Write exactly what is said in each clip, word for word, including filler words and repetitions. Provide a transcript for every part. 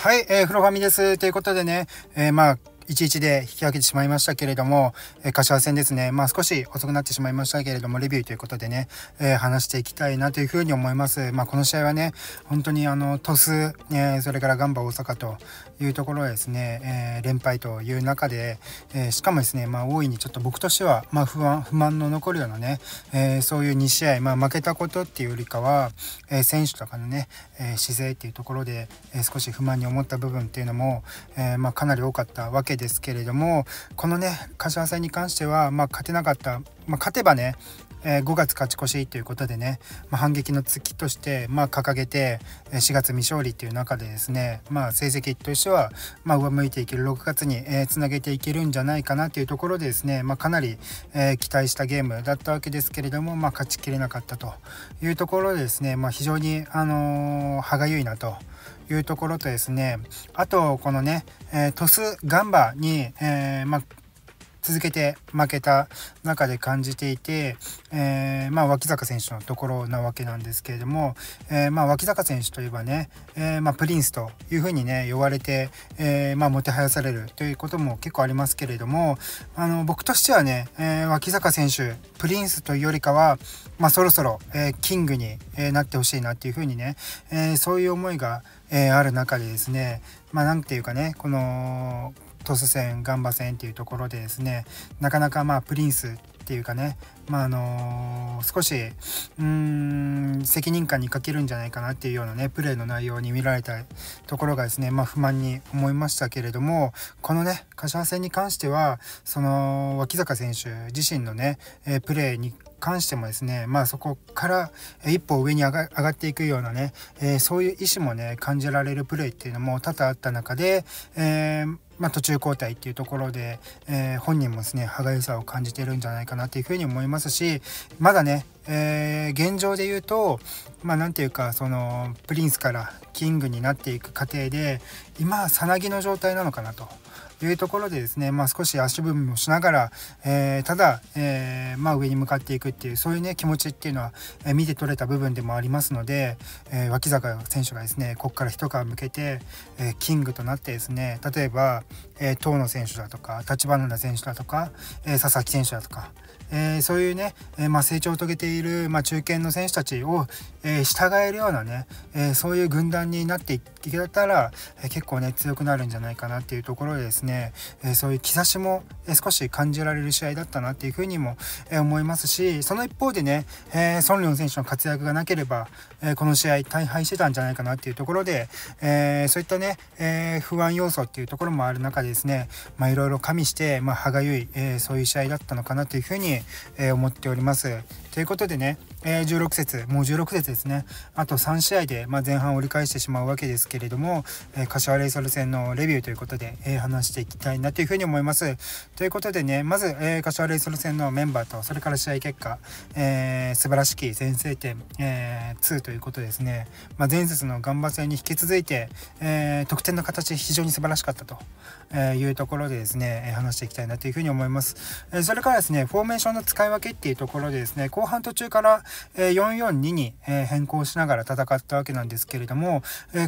はい、えー、フロファミです。ということでね、えー、まあ、いちたいいちで引き分けてしまいましたけれども、えー、柏戦ですね、まあ少し遅くなってしまいましたけれども、レビューということでね、えー、話していきたいなというふうに思います。まあこの試合はね、本当にあの、鳥栖、えー、それからガンバ大阪というところですね、えー、連敗という中で、えー、しかもですね、まあ大いにちょっと僕としては、まあ不安、不満の残るようなね、えー、そういうに試合、まあ負けたことっていうよりかは、えー、選手とかのね、えー、姿勢っていうところで、えー、少し不満に思った部分っていうのも、えー、まあかなり多かったわけですけれども、このね柏戦に関しては、まあ、勝てなかった、まあ、勝てばね、えー、ごがつ勝ち越しということでね、まあ、反撃の月として、まあ、掲げてしがつ未勝利という中でですね、まあ、成績としては、まあ、上向いていけるろくがつに、えー、つなげていけるんじゃないかなというところでですね、まあ、かなり、えー、期待したゲームだったわけですけれども、まあ、勝ちきれなかったというところでですね、まあ、非常に、あのー、歯がゆいなというところとですね、あとこのね、えー、鳥栖ガンバに、えーまあ続けて負けた中で感じていて、えーまあ、脇坂選手のところなわけなんですけれども、えーまあ、脇坂選手といえばね、えーまあ、プリンスというふうにね呼ばれて、えーまあ、もてはやされるということも結構ありますけれども、あの僕としてはね、えー、脇坂選手プリンスというよりかは、まあ、そろそろ、えー、キングに、えー、なってほしいなっていうふうにね、えー、そういう思いが、えー、ある中でですね、まあ、なんていうかね、この鳥栖戦ガンバ戦っていうところでですね、なかなかまあプリンスっていうかね、まああのー、少しうーん責任感に欠けるんじゃないかなっていうようなねプレーの内容に見られたところがですね、まあ、不満に思いましたけれども、このね柏戦に関してはその脇坂選手自身のね、えー、プレーに関してもですね、まあそこから一歩上に上 が, 上がっていくようなね、えー、そういう意思もね感じられるプレーっていうのも多々あった中で、えーまあ、途中交代っていうところで、えー、本人もですね歯がゆさを感じてるんじゃないかなっていうふうに思いますし、まだね、えー、現状で言うとまあ何ていうか、そのプリンスからキングになっていく過程で今さなぎの状態なのかなというところでですね、まあ、少し足踏みもしながら、えー、ただ、えーまあ、上に向かっていくっていうそういうね気持ちっていうのは、えー、見て取れた部分でもありますので、えー、脇坂選手がですねここから一皮向けて、えー、キングとなってですね、例えば、えー、遠野選手だとか橘選手だとか、えー、佐々木選手だとか、えー、そういうね、えーまあ、成長を遂げている、まあ、中堅の選手たちを、えー、従えるようなね、えー、そういう軍団になっていけたら、えー、結構ね強くなるんじゃないかなっていうところでですね、えー、そういう兆しも、えー、少し感じられる試合だったなっていうふうにも、えー、思いますし、その一方でね、えー、ソンリョン選手の活躍がなければ、えー、この試合大敗してたんじゃないかなっていうところで、えー、そういったね、えー、不安要素っていうところもある中でですね、まあいろいろ加味して、まあ、歯がゆい、えー、そういう試合だったのかなというふうにえー、思っております。ということでね、えー、じゅうろく節、もうじゅうろく節ですね、あとさん試合で、まあ、前半折り返してしまうわけですけれども、えー、柏レイソル戦のレビューということで、えー、話していきたいなというふうに思います。ということでね、まず、えー、柏レイソル戦のメンバーと、それから試合結果、えー、素晴らしき先制点、えー、にということですね、まあ、前節のガンバ戦に引き続いて、えー、得点の形非常に素晴らしかったというところでですね、話していきたいなというふうに思います。えー、それからですね、フォーメーションの使い分けっていうところでですね、後半途中からよんよんにに変更しながら戦ったわけなんですけれども、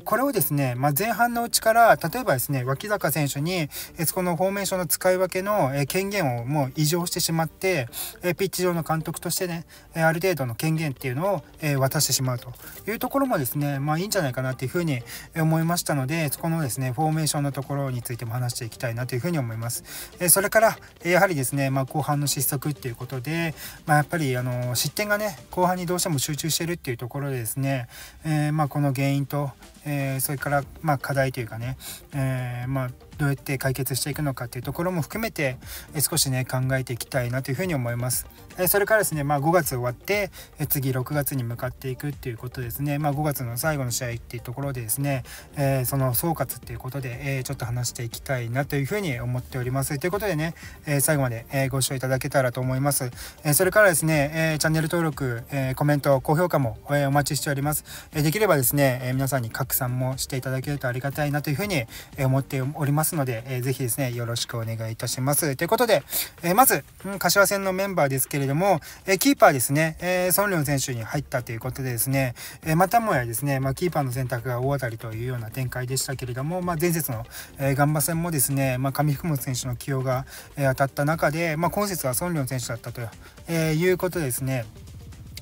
これをですね、まあ、前半のうちから例えばですね脇坂選手にこのフォーメーションの使い分けの権限をもう移譲してしまって、ピッチ上の監督としてねある程度の権限っていうのを渡してしまうというところもですね、まあいいんじゃないかなっていうふうに思いましたので、そこのですねフォーメーションのところについても話していきたいなというふうに思います。それからやはりですね、まあ、後半の失速っていうことで、まあ、やっぱりあの失点がね後半にどうしても集中してるっていうところでですね、えー、まあこの原因と、えー、それからまあ課題というかね、えー、まあどうやって解決していくのかっていうところも含めて、えー、少しね考えていきたいなというふうに思います。えー、それからですね、まあ、ごがつ終わって、えー、次ろくがつに向かっていくっていうことですね、まあ、ごがつの最後の試合っていうところでですね、えー、その総括っていうことで、えー、ちょっと話していきたいなというふうに思っております。ということでね、えー、最後まで、えー、ご視聴いただけたらと思います。えー、それからですね、えー、チャンネル登録、えー、コメント、高評価も、えー、お待ちしております。えー、できればですね、えー、皆さんに拡散もしていただけるとありがたいなというふうに思っております。ますので、えー、ぜひですねよろしくお願いいたします。ということで、えー、まず、うん、柏戦のメンバーですけれども、えー、キーパーですね、えー、ソンリョン選手に入ったということでですね、えー、またもやですね、まあ、キーパーの選択が大当たりというような展開でしたけれども、まあ、前節の、えー、ガンバ戦もですね、まあ、上福本選手の起用が、えー、当たった中で、まあ、今節はソンリョン選手だったという、えー、いうことでですね、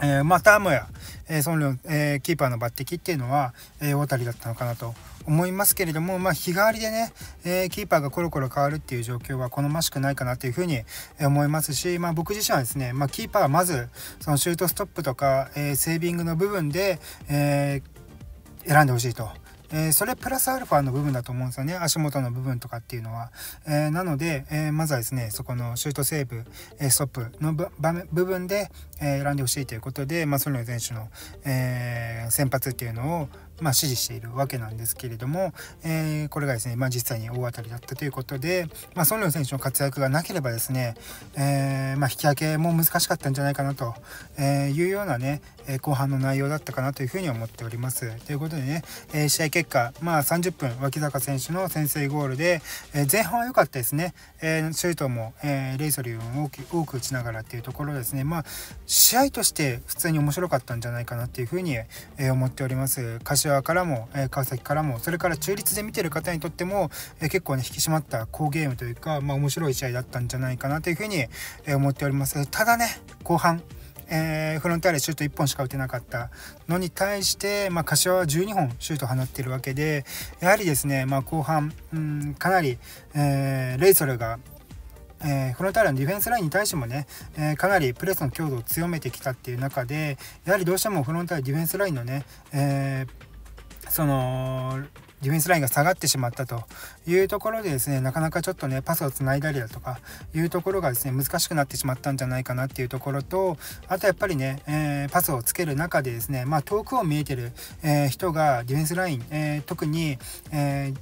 えー、またもや、えー、ソンリョン、えー、キーパーの抜擢っていうのは、えー、大当たりだったのかなと思いますけれども、まあ、日替わりでね、えー、キーパーがコロコロ変わるっていう状況は好ましくないかなというふうに思いますし、まあ、僕自身はですね、まあ、キーパーはまずそのシュートストップとか、えー、セービングの部分で、えー、選んでほしいと。えー、それプラスアルファの部分だと思うんですよね、足元の部分とかっていうのは。えー、なので、えー、まずはですねそこのシュートセーブ、えー、ストップの部分で、えー、選んでほしいということで、まあ、ソンリョン選手の、えー、先発っていうのを、まあ、支持しているわけなんですけれども、えー、これがですね、まあ、実際に大当たりだったということで、まあ、ソンリョン選手の活躍がなければですね、えーまあ、引き分けも難しかったんじゃないかなというようなね後半の内容だったかなというふうに思っております。ということでね、えー、試合結果、まあ、さんじゅっぷん脇坂選手の先制ゴールで、えー、前半は良かったですね、えー、シュートも、えー、レイソリューを多く打ちながらっていうところですね、まあ、試合として普通に面白かったんじゃないかなというふうに、えー、思っております。柏からも川崎からも、それから中立で見てる方にとっても結構ね引き締まった好ゲームというか、まあ、面白い試合だったんじゃないかなというふうに思っております。ただね後半、えー、フロンターレシュートいっぽんしか打てなかったのに対して、まあ、柏はじゅうにほんシュートを放っているわけで、やはりですね、まあ、後半、うん、かなり、えー、レイソルがえー、フロンターレのディフェンスラインに対してもね、えー、かなりプレスの強度を強めてきたっていう中で、やはりどうしてもフロンターレディフェンスラインのね、えー、そのディフェンスラインが下がってしまったというところでですね、なかなかちょっとねパスをつないだりだとかいうところがですね難しくなってしまったんじゃないかなっていうところと、あとやっぱりね、えー、パスをつける中でですね、まあ、遠くを見えてる、えー、人がディフェンスライン、えー、特に、えー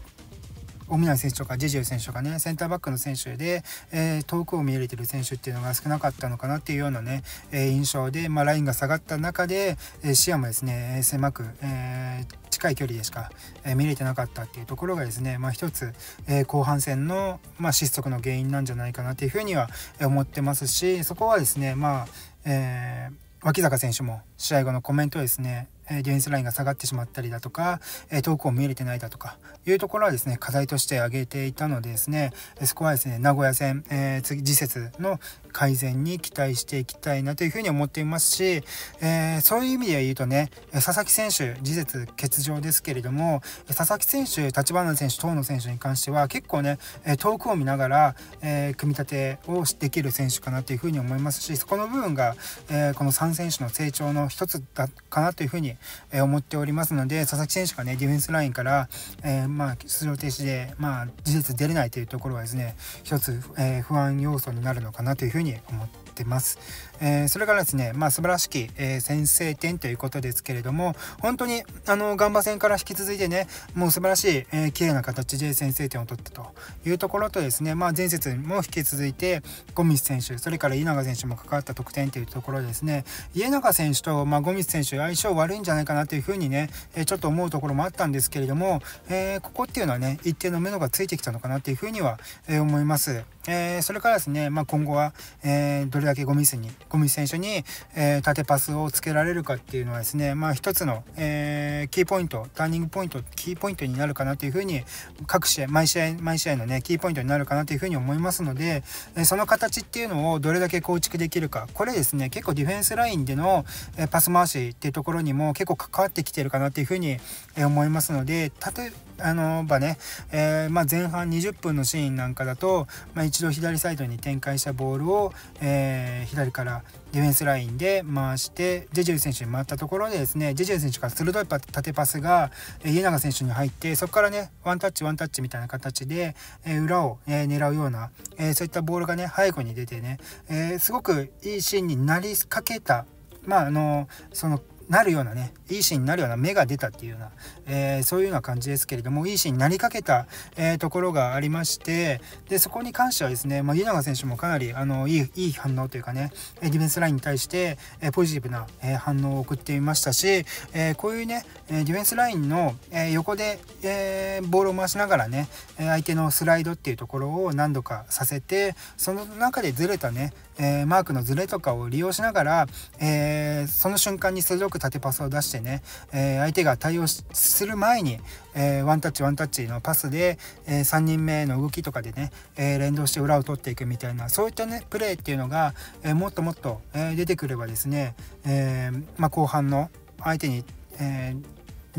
大南選手とかジェジェウ選手とかね、センターバックの選手で、えー、遠くを見えてる選手っていうのが少なかったのかなっていうようなね、えー、印象で、まあ、ラインが下がった中で、えー、視野もですね狭く、えー、近い距離でしか、えー、見れてなかったっていうところがですね、まあ、一つ、えー、後半戦の、まあ、失速の原因なんじゃないかなっていうふうには思ってますし、そこはですね、まあえー脇坂選手も試合後のコメントですね、ディフェンスラインが下がってしまったりだとか遠くを見えれてないだとかいうところはですね課題として挙げていたのでですね、そこはですね名古屋戦、えー、次次節の改善に期待していきたいなというふうに思っていますし、えー、そういう意味で言うとね、佐々木選手次節欠場ですけれども、佐々木選手、立花選手、遠野選手に関しては結構ね遠くを見ながら、えー、組み立てをできる選手かなというふうに思いますし、そこの部分が、えー、このさん選手の成長の一つだかなというふうに思っておりますので、佐々木選手がねディフェンスラインから、えーまあ、出場停止で、まあ、事実出れないというところはですね一つ、えー、不安要素になるのかなというふうに思ってます。えー、それからですね、まあ、素晴らしき、えー、先制点ということですけれども、本当にあのガンバ戦から引き続いてねもう素晴らしい、えー、綺麗な形で先制点を取ったというところとですね、まあ、前節も引き続いてゴミス選手、それから稲賀選手も関わった得点というところですね、家永選手と、まあ、ゴミス選手相性悪いんじゃないかなというふうにね、えー、ちょっと思うところもあったんですけれども、えー、ここっていうのはね一定の目処がついてきたのかなというふうには、えー、思います。えー、それからですね、まあ、今後は、えー、どれだけゴミスにゴミス選手に、えー、縦パスをつけられるかっていうのはですね、まあ、一つの、えー、キーポイント、ターニングポイント、キーポイントになるかなというふうに各試合毎試合毎試合のねキーポイントになるかなというふうに思いますので、えー、その形っていうのをどれだけ構築できるか、これですね結構ディフェンスラインでの、えー、パス回しっていうところにも結構関わってきてるかなというふうに、えー、思いますので、例えあのばね、えーまあ、前半にじゅっぷんのシーンなんかだと、まあ、一度左サイドに展開したボールを、えー、左からディフェンスラインで回してジェジェウ選手に回ったところでですね、ジェジェウ選手から鋭い縦パスが家永選手に入って、そこからねワンタッチワンタッチみたいな形で、えー、裏を、えー、狙うような、えー、そういったボールがね背後に出てね、えー、すごくいいシーンになりかけた。まああのそのなるようなね、いいシーンになるような芽が出たっていうような、えー、そういうような感じですけれども、いいシーンになりかけた、えー、ところがありまして、でそこに関してはですね、まあ、湯永選手もかなりあのいい、いい反応というかね、ディフェンスラインに対して、えー、ポジティブな、えー、反応を送っていましたし、えー、こういうねディフェンスラインの、えー、横で、えー、ボールを回しながらね、相手のスライドっていうところを何度かさせて、その中でずれたね、えー、マークのずれとかを利用しながら、えー、その瞬間に鋭く縦パスを出してね、えー、相手が対応する前に、えー、ワンタッチワンタッチのパスで、えー、さんにんめの動きとかでね、えー、連動して裏を取っていくみたいな、そういったねプレーっていうのが、えー、もっともっと、えー、出てくればですね、えーまあ、後半の相手に、えー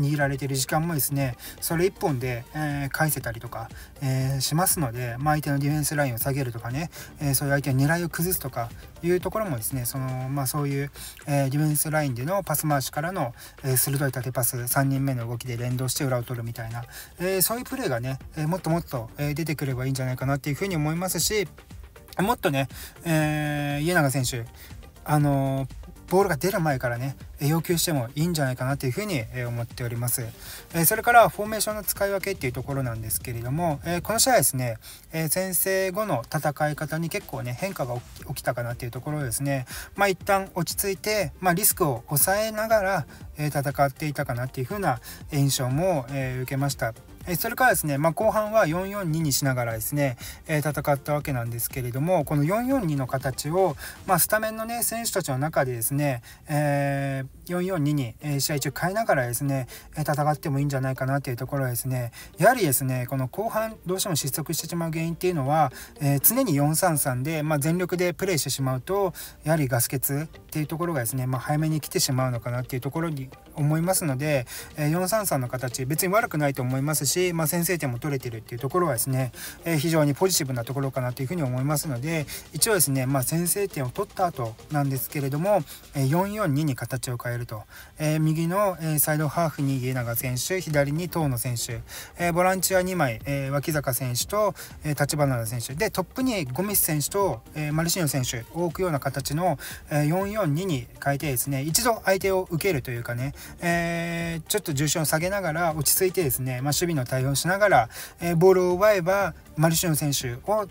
握られている時間もですね、それいっぽんで、えー、返せたりとか、えー、しますので、まあ、相手のディフェンスラインを下げるとかね、えー、そういう相手の狙いを崩すとかいうところもですね、その、まあ、そういう、えー、ディフェンスラインでのパス回しからの、えー、鋭い縦パス、さんにんめの動きで連動して裏を取るみたいな、えー、そういうプレーがね、えー、もっともっと、えー、出てくればいいんじゃないかなっていうふうに思いますし、もっとね、えー、家長選手、あのーボールが出る前からね要求してもいいんじゃないかなというふうに思っております。それからフォーメーションの使い分けっていうところなんですけれども、この試合ですね、先制後の戦い方に結構ね変化が起きたかなっていうところをですね、まあ一旦落ち着いて、まあ、リスクを抑えながら戦っていたかなっていうふうな印象も受けました。それからですね、まあ、後半は よんよんに にしながらですね、えー、戦ったわけなんですけれども、この よんよんに の形を、まあ、スタメンの、ね、選手たちの中でですね、えー、よんよんに に試合中変えながらですね戦ってもいいんじゃないかなというところはですね、やはりですねこの後半どうしても失速してしまう原因っていうのは、えー、常に よんさんさん で、まあ、全力でプレーしてしまうとやはりガス欠っていうところがですね、まあ、早めに来てしまうのかなっていうところに思いますので、えー、よんさんさん の形別に悪くないと思いますし、まあ先制点も取れてるっていうところはですね、えー、非常にポジティブなところかなというふうに思いますので、一応ですね、まあ、先制点を取った後なんですけれども、えー、よんよんに に形を変えると、えー、右の、えー、サイドハーフに家長選手、左に遠野選手、えー、ボランチはにまい、えー、脇坂選手と立花、えー、選手で、トップにゴミス選手と、えー、マルシニョ選手を置くような形の、えー、よんよんに に変えてですね、一度相手を受けるというかね、えー、ちょっと重心を下げながら落ち着いてですね、まあ、守備の対応しながら、えー、ボールを奪えばマルシュン選手を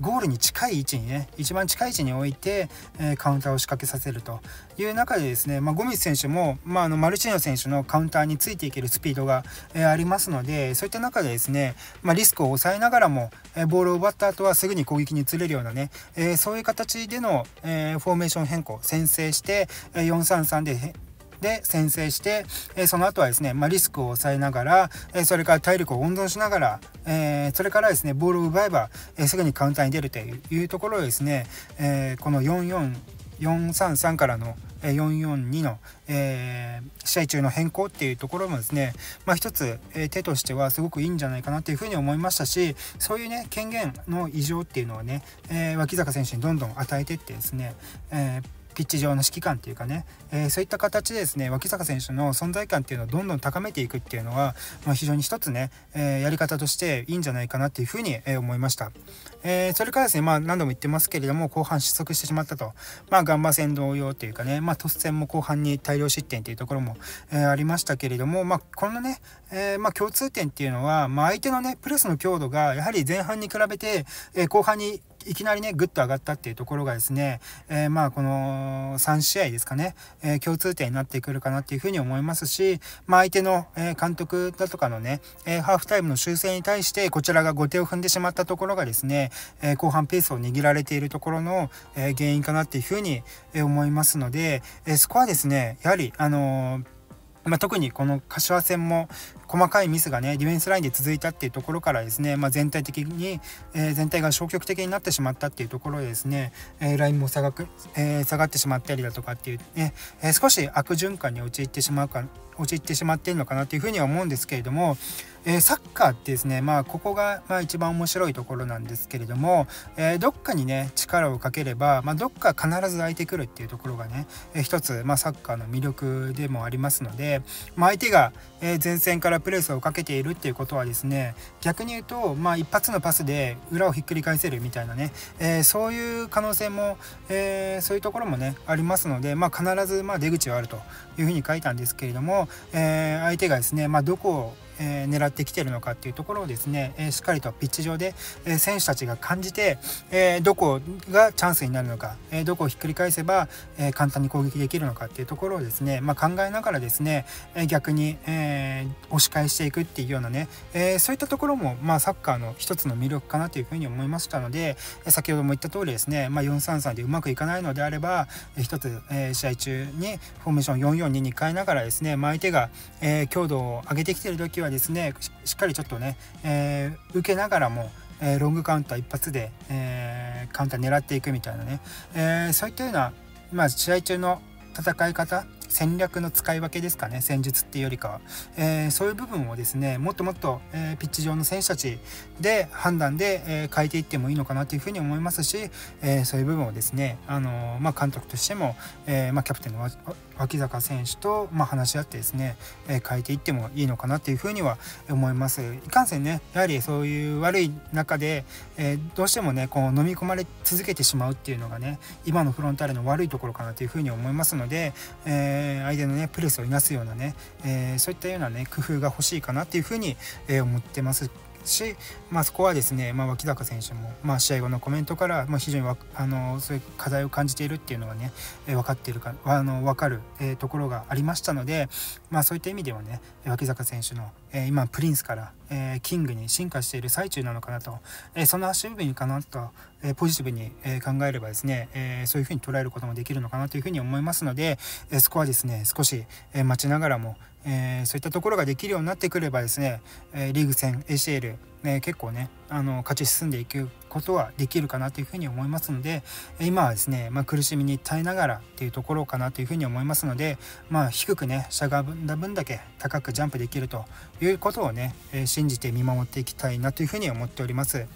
ゴールに近い位置にね、一番近い位置に置いて、えー、カウンターを仕掛けさせるという中でですね、まあ、ゴミス選手も、まあ、あのマルチーノ選手のカウンターについていけるスピードが、えー、ありますので、そういった中でですね、まあ、リスクを抑えながらも、えー、ボールを奪った後はすぐに攻撃に移れるようなね、えー、そういう形での、えー、フォーメーション変更、先制して、えー、よんさんさんでで先制して、えー、その後はですね、まあ、リスクを抑えながら、えー、それから体力を温存しながら、えー、それからですねボールを奪えば、えー、すぐにカウンターに出るというところをですね、えー、このよんよんよんさんさんからのよんよんにの、えー、試合中の変更っていうところもですね、まあ、一つ、えー、手としてはすごくいいんじゃないかなというふうに思いましたし、そういうね権限の異常っていうのはね、えー、脇坂選手にどんどん与えてってですね、えーピッチ上の指揮官というかね、えー、そういった形でですね脇坂選手の存在感っていうのをどんどん高めていくっていうのは、まあ、非常に一つね、えー、やり方としていいんじゃないかなっていうふうに、えー、思いました。えー、それからですね、まあ、何度も言ってますけれども後半失速してしまったと、まあ、ガンバ戦同様というかね、まあ、突戦も後半に大量失点というところも、えー、ありましたけれども、まあ、このね、えーまあ、共通点っていうのは、まあ、相手のねプレスの強度がやはり前半に比べて、えー、後半にいきなりねグッと上がったっていうところがですね、えー、まあこのさんしあいですかね、えー、共通点になってくるかなっていうふうに思いますし、まあ、相手の監督だとかのね、えー、ハーフタイムの修正に対してこちらが後手を踏んでしまったところがですね、えー、後半ペースを握られているところの、えー、原因かなっていうふうに思いますので、えー、そこはですねやはりあのーまあ、特にこの柏戦も細かいミスがねディフェンスラインで続いたっていうところからですね、まあ、全体的に、えー、全体が消極的になってしまったっていうところでですね、えー、ラインも下がく、えー、下がってしまったりだとかっていうね、えー、少し悪循環に陥ってしまうか陥ってしまっているのかなというふうには思うんですけれども、えー、サッカーってですね、まあ、ここが、まあ、一番面白いところなんですけれども、えー、どっかにね力をかければ、まあ、どっか必ず空いてくるっていうところがね、えー、一つ、まあ、サッカーの魅力でもありますので、まあ、相手が前線からプレスをかけているっていうことはですね、逆に言うと、まあ、一発のパスで裏をひっくり返せるみたいなね、えー、そういう可能性も、えー、そういうところもねありますので、まあ、必ずまあ出口はあるというふうに書いたんですけれども、えー、相手がですね、まあ、どこをえー、狙ってきてるのかっていうところをですね、えー、しっかりとピッチ上で、えー、選手たちが感じて、えー、どこがチャンスになるのか、えー、どこをひっくり返せば、えー、簡単に攻撃できるのかっていうところをですね、まあ、考えながらですね、えー、逆に、えー、押し返していくっていうようなね、えー、そういったところも、まあ、サッカーの一つの魅力かなというふうに思いましたので、先ほども言った通りですね、まあ、よんさんさん でうまくいかないのであれば一つ、えー、試合中にフォーメーション よんよんに に変えながらですね、まあ、相手が、えー、強度を上げてきている時ははですね、しっかりちょっとね、えー、受けながらも、えー、ロングカウンター一発で、えー、カウンター狙っていくみたいなね、えー、そういったような、まあ、試合中の戦い方、戦略の使い分けですかね、戦術っていうよりかは、えー、そういう部分をですね、もっともっと、えー、ピッチ上の選手たちで判断で、えー、変えていってもいいのかなというふうに思いますし、えー、そういう部分をですね、あのーまあ、監督としても、えーまあ、キャプテンの脇坂選手と、まあ、話し合ってですね、えー、変えていってもいいのかなというふうには思います。いかんせんね、やはりそういう悪い中で、えー、どうしてもねこう飲み込まれ続けてしまうっていうのがね、今のフロンターレの悪いところかなというふうに思いますので、えー相手のねプレスをいなすようなね、えー、そういったようなね工夫が欲しいかなっていうふうに、えー、思ってますし、まあ、そこはですね、まあ、脇坂選手も、まあ、試合後のコメントから、まあ、非常にわあのそういう課題を感じているっていうのがね、えー、分かっているかあの分かる、えー、ところがありましたので、まあ、そういった意味ではね脇坂選手の、えー、今プリンスから、えー、キングに進化している最中なのかなと、えー、その足踏みかなと、えー、ポジティブに、えー、考えればですね、えー、そういうふうに捉えることもできるのかなというふうに思いますので、えー、そこはですね少し、えー、待ちながらも、えー、そういったところができるようになってくればですね、えー、リーグ戦 エーシーエル、えー、結構ねあの勝ち進んでいくことはできるかなというふうに思いますので、今はですね、まあ、苦しみに耐えながらっていうところかなというふうに思いますので、まあ、低くねしゃがんだ分だけ高くジャンプできるということをね、えー、信じて見守っていきたいなというふうに思っております。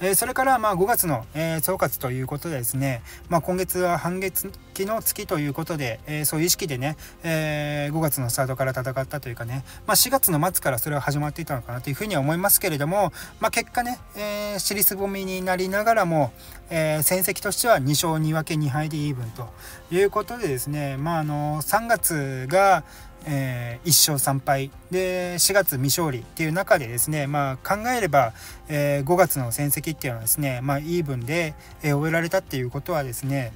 えー、それからまあごがつの、えー、総括ということでですね、まあ、今月は半月期の月ということで、えー、そういう意識でね、えー、ごがつのスタートから戦ったというかね、まあ、しがつの末からそれは始まっていたのかなというふうには思いますけれども、まあ、結果ね、えー、尻すぼみになりながらも、えー、戦績としてはにしょうにわけにはいでイーブンということでですね、まあ、あのさんがつがえー、いっしょうさんぱいでしがつ未勝利っていう中でですね、まあ、考えれば、えー、ごがつの戦績っていうのはですね、まあ、イーブンで、えー、終えられたっていうことはですね、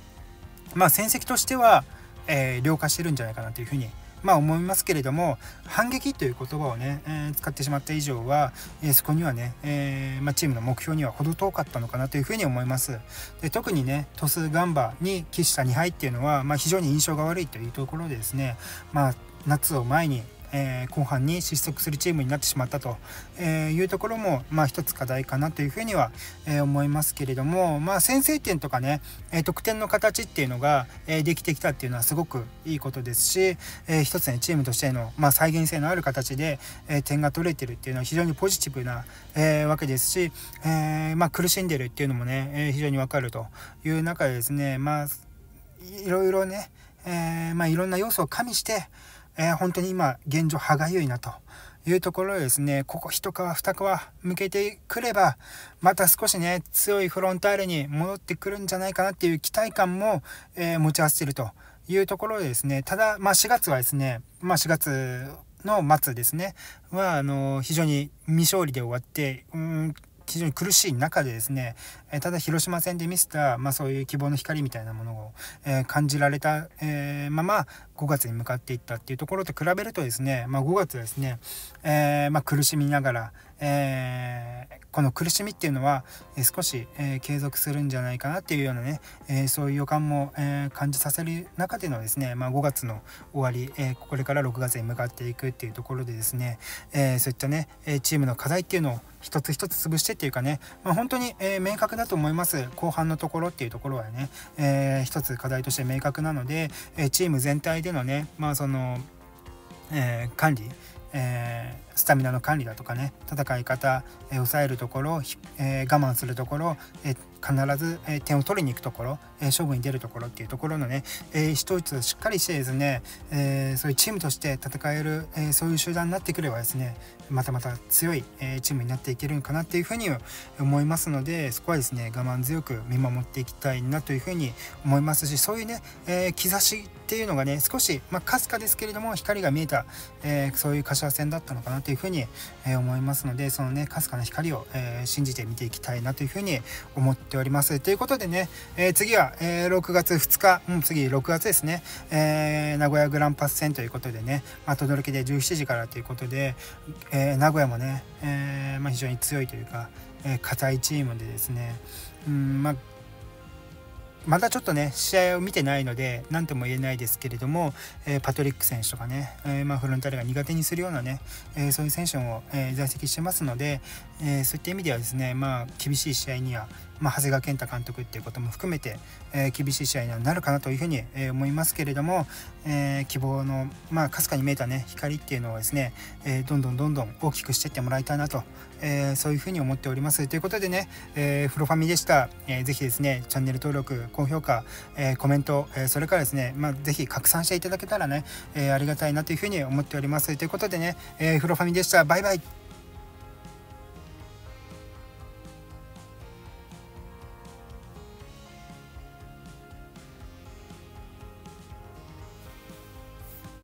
まあ、戦績としては、えー、良化してるんじゃないかなというふうに、まあ、思いますけれども、反撃という言葉をね、えー、使ってしまった以上は、えー、そこにはね、えーまあ、チームの目標には程遠かったのかなというふうに思います。で特にね鳥栖ガンバに喫したにはいっていうのは、まあ、非常に印象が悪いというところでですね、まあ夏を前に、えー、後半に失速するチームになってしまったというところも、まあ、一つ課題かなというふうには、えー、思いますけれども、まあ、先制点とかね、えー、得点の形っていうのが、えー、できてきたっていうのはすごくいいことですし、えー、一つねチームとしての、まあ、再現性のある形で、えー、点が取れてるっていうのは非常にポジティブな、えー、わけですし、えーまあ、苦しんでるっていうのもね、えー、非常にわかるという中でですね、まあ、いろいろね、えーまあ、いろんな要素を加味してえー、本当に今現状歯がゆいなというところですね、ここ一皮二皮向けてくればまた少しね強いフロンターレに戻ってくるんじゃないかなっていう期待感も、えー、持ち合わせているというところでですね、ただ、まあ、しがつはですね、まあ、しがつの末ですねはあの非常に未勝利で終わってうーん非常に苦しい中でですね、えー、ただ広島戦で見せた、まあ、そういう希望の光みたいなものを、えー、感じられた、えー、ままごがつに向かっていったっていうところと比べるとですね、まあ、ごがつはですね、えーまあ、苦しみながら、えー、この苦しみっていうのは少し、えー、継続するんじゃないかなっていうようなね、えー、そういう予感も、えー、感じさせる中でのですね、まあ、ごがつの終わり、えー、これからろくがつに向かっていくっていうところでですね、えー、そういったねチームの課題っていうのを一つ一つ潰してっていうかね、まあ、本当に、えー、明確だと思います。後半のところっていうところはね、えー、一つ課題として明確なので、えー、チーム全体でのね、まあそのえー、管理、えースタミナの管理だとかね、戦い方、えー、抑えるところ、えー、我慢するところ、えー、必ず、えー、点を取りに行くところ、えー、勝負に出るところっていうところのね、えー、一つしっかりしてですね、えー、そういうチームとして戦える、えー、そういう集団になってくればですね、またまた強い、えー、チームになっていけるのかなっていうふうに思いますので、そこはですね我慢強く見守っていきたいなというふうに思いますし、そういうね、えー、兆しっていうのがね少しまあかすかですけれども光が見えた、えー、そういう柏戦だったのかなというふうに、えー、思いますので、そのねかすかな光を、えー、信じて見ていきたいなというふうに思っております。ということでね、えー、次は、えー、ろくがつふつか、うん、次ろくがつですね、えー、名古屋グランパス戦ということでね、まあ、轟でじゅうしちじからということで、えー、名古屋もね、えーまあ、非常に強いというか、えー、堅いチームでですね、うんまあまだちょっとね試合を見てないので何とも言えないですけれども、えー、パトリック選手とかね、えー、まあフロンターレが苦手にするようなね、えー、そういう選手も、えー、在籍してますので、えー、そういった意味ではですね、まあ厳しい試合には、まあ、長谷川健太監督っていうことも含めて、えー、厳しい試合にはなるかなというふうに、えー、思いますけれども、えー、希望のまあかすかに見えたね光っていうのをですね、えー、どんどんどんどん大きくしていってもらいたいなと、えー、そういうふうに思っております。ということでね、えー、フロファミでした。えー、ぜひですねチャンネル登録、高評価、えー、コメント、えー、それからですね、まあ、ぜひ拡散していただけたらね、えー、ありがたいなというふうに思っております。ということでね、えー、フロファミでした。バイバイ。